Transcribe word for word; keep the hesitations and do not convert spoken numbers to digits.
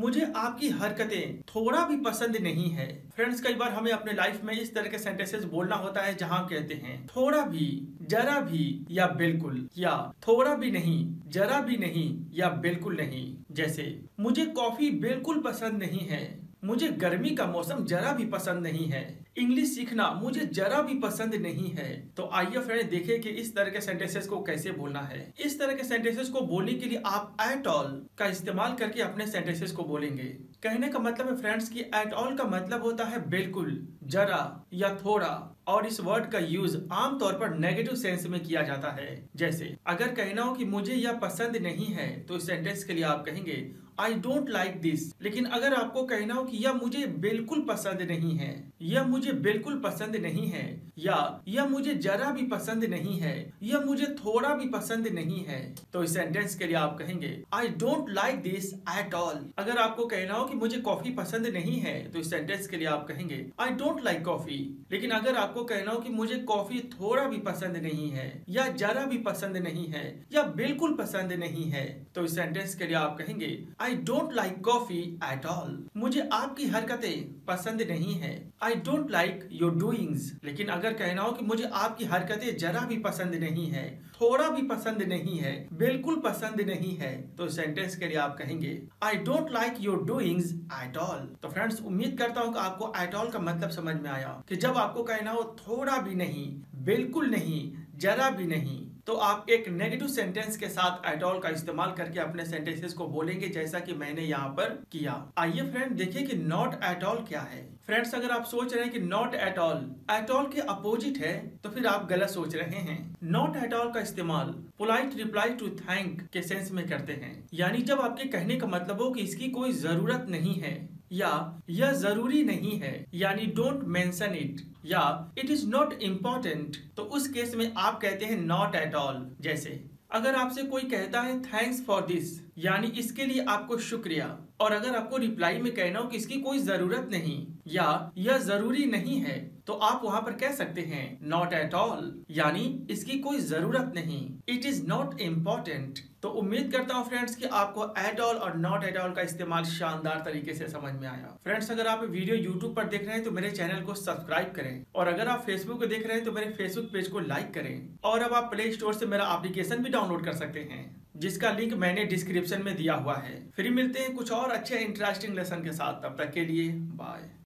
मुझे आपकी हरकतें थोड़ा भी पसंद नहीं है। फ्रेंड्स, कई बार हमें अपने लाइफ में इस तरह के सेंटेंसेस बोलना होता है जहां कहते हैं थोड़ा भी, जरा भी या बिल्कुल, या थोड़ा भी नहीं, जरा भी नहीं या बिल्कुल नहीं। जैसे मुझे कॉफी बिल्कुल पसंद नहीं है, मुझे गर्मी का मौसम जरा भी पसंद नहीं है, इंग्लिश सीखना मुझे जरा भी पसंद नहीं है। तो आइए फ्रेंड देखें कि इस तरह के सेंटेंसेस को कैसे बोलना है। इस तरह के सेंटेंसेस को बोलने के लिए आप एट ऑल का इस्तेमाल करके अपने सेंटेंसेस को बोलेंगे। कहने का मतलब है फ्रेंड्स कि एट ऑल का मतलब होता है बिल्कुल, जरा या थोड़ा, और इस वर्ड का यूज आमतौर पर नेगेटिव सेंस में किया जाता है। जैसे अगर कहना हो कि मुझे यह पसंद नहीं है तो इस सेंटेंस के लिए आप कहेंगे आई डोंट लाइक दिस। लेकिन अगर आपको कहना हो कि यह मुझे बिल्कुल पसंद नहीं है, यह मुझे बिल्कुल पसंद नहीं है, या यह मुझे जरा भी पसंद नहीं है, यह मुझे थोड़ा भी पसंद नहीं है, तो इस सेंटेंस के लिए आप कहेंगे I don't like this at all. अगर आपको कहना हो कि मुझे कॉफी पसंद नहीं है तो इस सेंटेंस के लिए आप कहेंगे आई डोंट लाइक कॉफी। लेकिन अगर आपको कहना हो कि मुझे कॉफी थोड़ा भी पसंद नहीं है, या जरा भी पसंद नहीं है, या बिल्कुल पसंद नहीं है, तो इस सेंटेंस के लिए आप कहेंगे I don't like coffee at all। मुझे आपकी हरकतें पसंद नहीं है। I don't like your doings। लेकिन अगर कहना हो कि मुझे आपकी हरकतें जरा भी पसंद नहीं है, थोड़ा भी पसंद नहीं है, बिल्कुल पसंद नहीं है, तो सेंटेंस के लिए आप कहेंगे I don't like your doings at all। तो फ्रेंड्स, उम्मीद करता हूँ कि आपको at all का मतलब समझ में आया कि जब आपको कहना हो थोड़ा भी नहीं, बिल्कुल नहीं, जरा भी नहीं, तो आप एक नेगेटिव सेंटेंस के साथ एट ऑल का इस्तेमाल करके अपने सेंटेंसेस को बोलेंगे, जैसा कि मैंने यहाँ पर किया। आइए फ्रेंड देखिए कि नॉट एट ऑल क्या है। फ्रेंड्स, अगर आप सोच रहे हैं कि not at all at all के अपोजिट है तो फिर आप गलत सोच रहे हैं। नॉट एट ऑल का इस्तेमाल पोलाइट रिप्लाई टू थैंक के सेंस में करते हैं, यानी जब आपके कहने का मतलब हो कि इसकी कोई जरूरत नहीं है, या यह जरूरी नहीं है, यानी डोंट मेंशन इट, या इट इज नॉट इम्पोर्टेंट, तो उस केस में आप कहते हैं नॉट एट ऑल। जैसे अगर आपसे कोई कहता है थैंक्स फॉर दिस, यानी इसके लिए आपको शुक्रिया, और अगर आपको रिप्लाई में कहना हो कि इसकी कोई जरूरत नहीं या यह जरूरी नहीं है, तो आप वहाँ पर कह सकते हैं नॉट एट ऑल, यानी इसकी कोई जरूरत नहीं, इट इज नॉट इम्पोर्टेंट। तो उम्मीद करता हूँ फ्रेंड्स कि आपको एट ऑल और नॉट एट ऑल का इस्तेमाल शानदार तरीके से समझ में आया। फ्रेंड्स, अगर आप वीडियो यूट्यूब पर देख रहे हैं तो मेरे चैनल को सब्सक्राइब करें, और अगर आप फेसबुक पर देख रहे हैं तो मेरे फेसबुक पेज को लाइक करें, और अब आप प्ले स्टोर से मेरा एप्लीकेशन भी डाउनलोड कर सकते हैं, जिसका लिंक मैंने डिस्क्रिप्शन में दिया हुआ है। फिर मिलते हैं कुछ और अच्छे इंटरेस्टिंग लेसन के साथ, तब तक के लिए बाय।